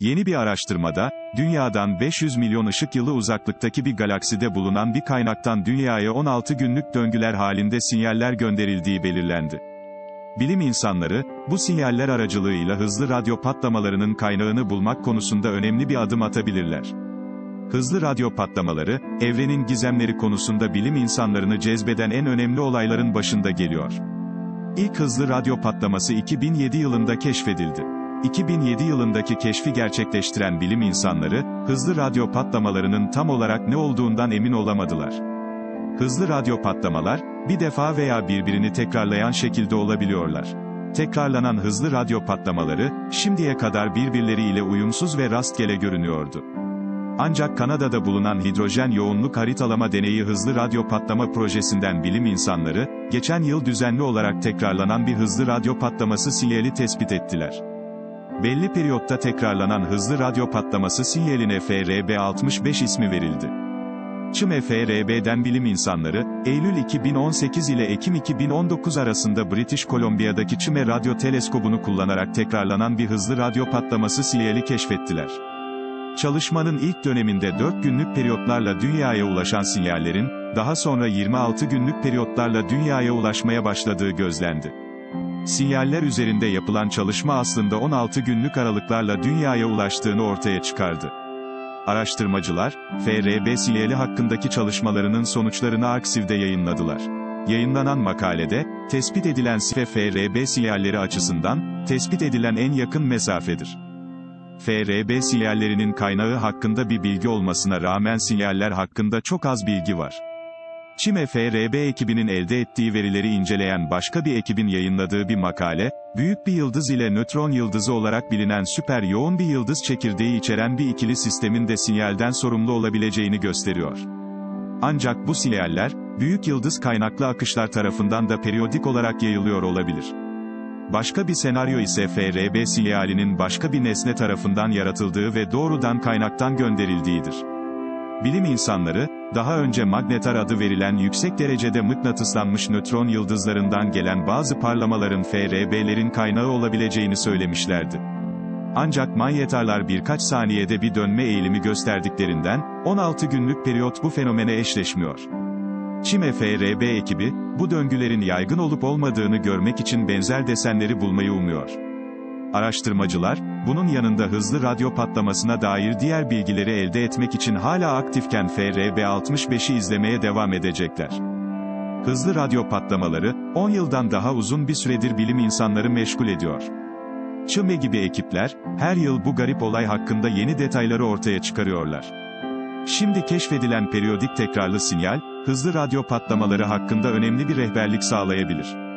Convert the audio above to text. Yeni bir araştırmada, Dünya'dan 500 milyon ışık yılı uzaklıktaki bir galakside bulunan bir kaynaktan Dünya'ya 16 günlük döngüler halinde sinyaller gönderildiği belirlendi. Bilim insanları, bu sinyaller aracılığıyla hızlı radyo patlamalarının kaynağını bulmak konusunda önemli bir adım atabilirler. Hızlı radyo patlamaları, evrenin gizemleri konusunda bilim insanlarını cezbeden en önemli olayların başında geliyor. İlk hızlı radyo patlaması 2007 yılında keşfedildi. 2007 yılındaki keşfi gerçekleştiren bilim insanları, hızlı radyo patlamalarının tam olarak ne olduğundan emin olamadılar. Hızlı radyo patlamalar, bir defa veya birbirini tekrarlayan şekilde olabiliyorlar. Tekrarlanan hızlı radyo patlamaları, şimdiye kadar birbirleriyle uyumsuz ve rastgele görünüyordu. Ancak Kanada'da bulunan hidrojen yoğunluk haritalama deneyi hızlı radyo patlama projesinden bilim insanları, geçen yıl düzenli olarak tekrarlanan bir hızlı radyo patlaması sinyali tespit ettiler. Belli periyotta tekrarlanan hızlı radyo patlaması sinyaline FRB 180916.J0158+65 ismi verildi. CHIME FRB'den bilim insanları, Eylül 2018 ile Ekim 2019 arasında British Columbia'daki CHIME radyo teleskobunu kullanarak tekrarlanan bir hızlı radyo patlaması sinyali keşfettiler. Çalışmanın ilk döneminde 4 günlük periyotlarla Dünya'ya ulaşan sinyallerin, daha sonra 26 günlük periyotlarla Dünya'ya ulaşmaya başladığı gözlendi. Sinyaller üzerinde yapılan çalışma aslında 16 günlük aralıklarla Dünya'ya ulaştığını ortaya çıkardı. Araştırmacılar, FRB sinyali hakkındaki çalışmalarının sonuçlarını Arxiv'de yayınladılar. Yayınlanan makalede, tespit edilen FRB sinyalleri açısından, tespit edilen en yakın mesafedir. FRB sinyallerinin kaynağı hakkında bir bilgi olmasına rağmen sinyaller hakkında çok az bilgi var. CHIME FRB ekibinin elde ettiği verileri inceleyen başka bir ekibin yayınladığı bir makale, büyük bir yıldız ile nötron yıldızı olarak bilinen süper yoğun bir yıldız çekirdeği içeren bir ikili sistemin de sinyalden sorumlu olabileceğini gösteriyor. Ancak bu sinyaller, büyük yıldız kaynaklı akışlar tarafından da periyodik olarak yayılıyor olabilir. Başka bir senaryo ise FRB sinyalinin başka bir nesne tarafından yaratıldığı ve doğrudan kaynaktan gönderildiğidir. Bilim insanları, daha önce magnetar adı verilen yüksek derecede mıknatıslanmış nötron yıldızlarından gelen bazı parlamaların FRB'lerin kaynağı olabileceğini söylemişlerdi. Ancak manyetarlar birkaç saniyede bir dönme eğilimi gösterdiklerinden, 16 günlük periyot bu fenomene eşleşmiyor. CHIME FRB ekibi, bu döngülerin yaygın olup olmadığını görmek için benzer desenleri bulmayı umuyor. Araştırmacılar, bunun yanında hızlı radyo patlamasına dair diğer bilgileri elde etmek için hala aktifken FRB 180916.J0158+65'i izlemeye devam edecekler. Hızlı radyo patlamaları, 10 yıldan daha uzun bir süredir bilim insanları meşgul ediyor. CHIME gibi ekipler, her yıl bu garip olay hakkında yeni detayları ortaya çıkarıyorlar. Şimdi keşfedilen periyodik tekrarlı sinyal, hızlı radyo patlamaları hakkında önemli bir rehberlik sağlayabilir.